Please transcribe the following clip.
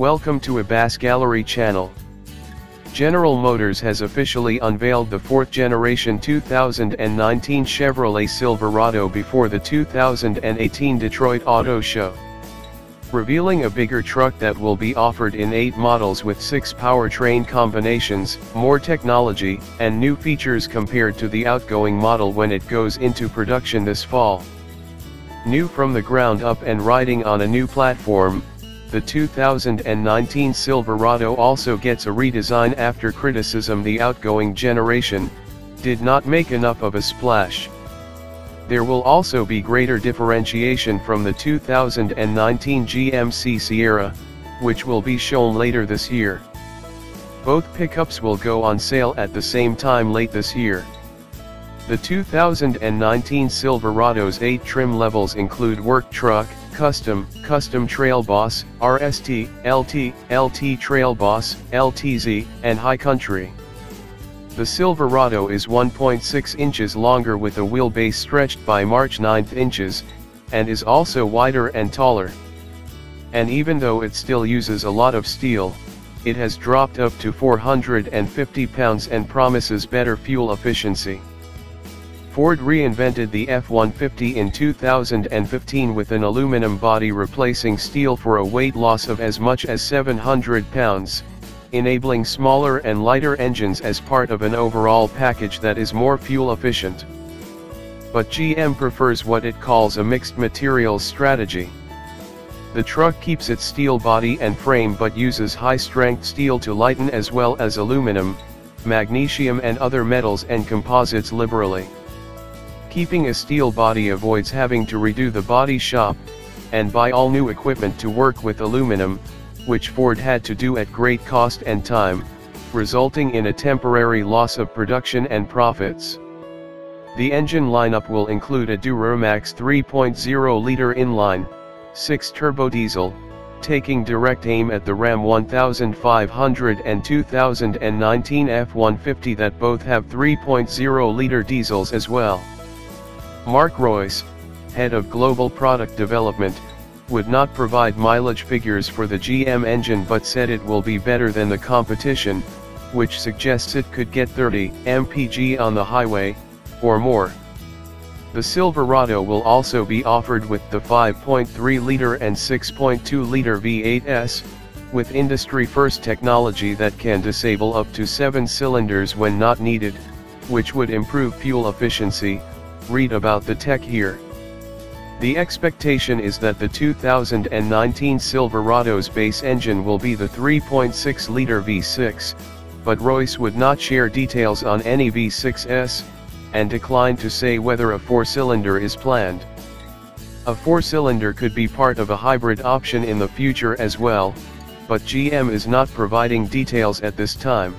Welcome to Ebas Gallery Channel. General Motors has officially unveiled the 4th generation 2019 Chevrolet Silverado before the 2018 Detroit Auto Show, revealing a bigger truck that will be offered in 8 models with 6 powertrain combinations, more technology, and new features compared to the outgoing model when it goes into production this fall. New from the ground up and riding on a new platform, the 2019 Silverado also gets a redesign after criticism the outgoing generation did not make enough of a splash. There will also be greater differentiation from the 2019 GMC Sierra, which will be shown later this year. Both pickups will go on sale at the same time late this year. The 2019 Silverado's 8 trim levels include Work Truck, Custom, Custom Trail Boss, RST, LT, LT Trail Boss, LTZ, and High Country. The Silverado is 1.6 inches longer with a wheelbase stretched by March 9 inches, and is also wider and taller. And even though it still uses a lot of steel, it has dropped up to 450 pounds and promises better fuel efficiency. Ford reinvented the F-150 in 2015 with an aluminum body replacing steel for a weight loss of as much as 700 pounds. Enabling smaller and lighter engines as part of an overall package that is more fuel efficient. But GM prefers what it calls a mixed materials strategy. The truck keeps its steel body and frame but uses high-strength steel to lighten as well as aluminum, magnesium and other metals and composites liberally. Keeping a steel body avoids having to redo the body shop, and buy all new equipment to work with aluminum, which Ford had to do at great cost and time, resulting in a temporary loss of production and profits. The engine lineup will include a Duramax 3.0-liter inline, 6 turbo diesel, taking direct aim at the Ram 1500 and 2019 F-150 that both have 3.0-liter diesels as well. Mark Royce, head of global product development, would not provide mileage figures for the GM engine but said it will be better than the competition, which suggests it could get 30 mpg on the highway, or more. The Silverado will also be offered with the 5.3-liter and 6.2-liter V8s, with industry-first technology that can disable up to 7 cylinders when not needed, which would improve fuel efficiency. Read about the tech here. The expectation is that the 2019 Silverado's base engine will be the 3.6-liter V6, but Royce would not share details on any V6s, and declined to say whether a 4-cylinder is planned. A 4-cylinder could be part of a hybrid option in the future as well, but GM is not providing details at this time.